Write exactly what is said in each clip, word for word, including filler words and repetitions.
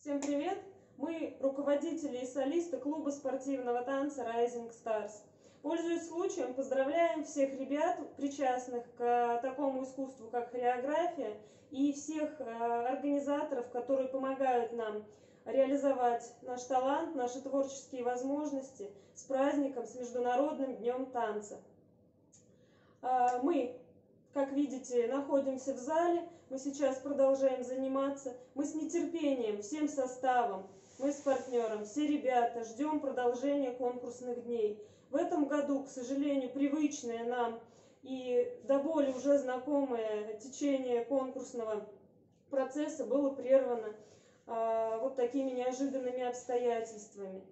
Всем привет! Мы руководители и солисты клуба спортивного танца Rising Stars. Пользуясь случаем, поздравляем всех ребят, причастных к такому искусству, как хореография, и всех организаторов, которые помогают нам реализовать наш талант, наши творческие возможности, с праздником, с Международным днем танца. Мы, как видите, находимся в зале, мы сейчас продолжаем заниматься. Мы с нетерпением, всем составом, мы с партнером, все ребята ждем продолжения конкурсных дней. В этом году, к сожалению, привычное нам и до боли уже знакомое течение конкурсного процесса было прервано вот такими неожиданными обстоятельствами.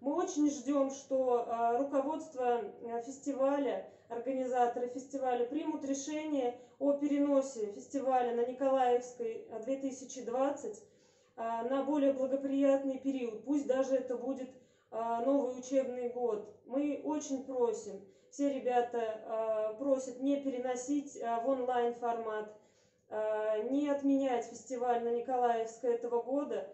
Мы очень ждем, что руководство фестиваля, организаторы фестиваля примут решение о переносе фестиваля на Николаевской две тысячи двадцать на более благоприятный период. Пусть даже это будет новый учебный год. Мы очень просим, все ребята просят не переносить в онлайн формат, не отменять фестиваль на Николаевской этого года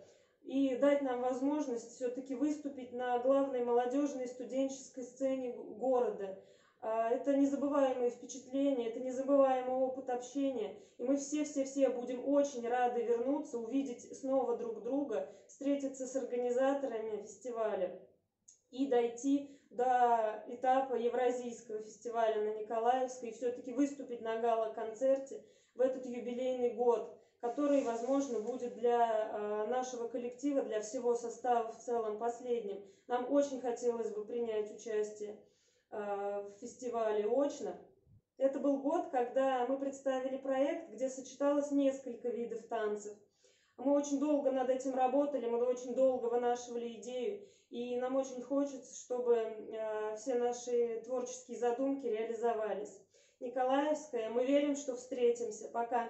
и дать нам возможность все-таки выступить на главной молодежной студенческой сцене города. Это незабываемые впечатления, это незабываемый опыт общения. И мы все-все-все будем очень рады вернуться, увидеть снова друг друга, встретиться с организаторами фестиваля и дойти до этапа Евразийского фестиваля на Николаевской и все-таки выступить на гала-концерте в этот юбилейный год, который, возможно, будет для нашего коллектива, для всего состава в целом последним. Нам очень хотелось бы принять участие в фестивале очно. Это был год, когда мы представили проект, где сочеталось несколько видов танцев. Мы очень долго над этим работали, мы очень долго вынашивали идею, и нам очень хочется, чтобы все наши творческие задумки реализовались. Николаевская, мы верим, что встретимся. Пока!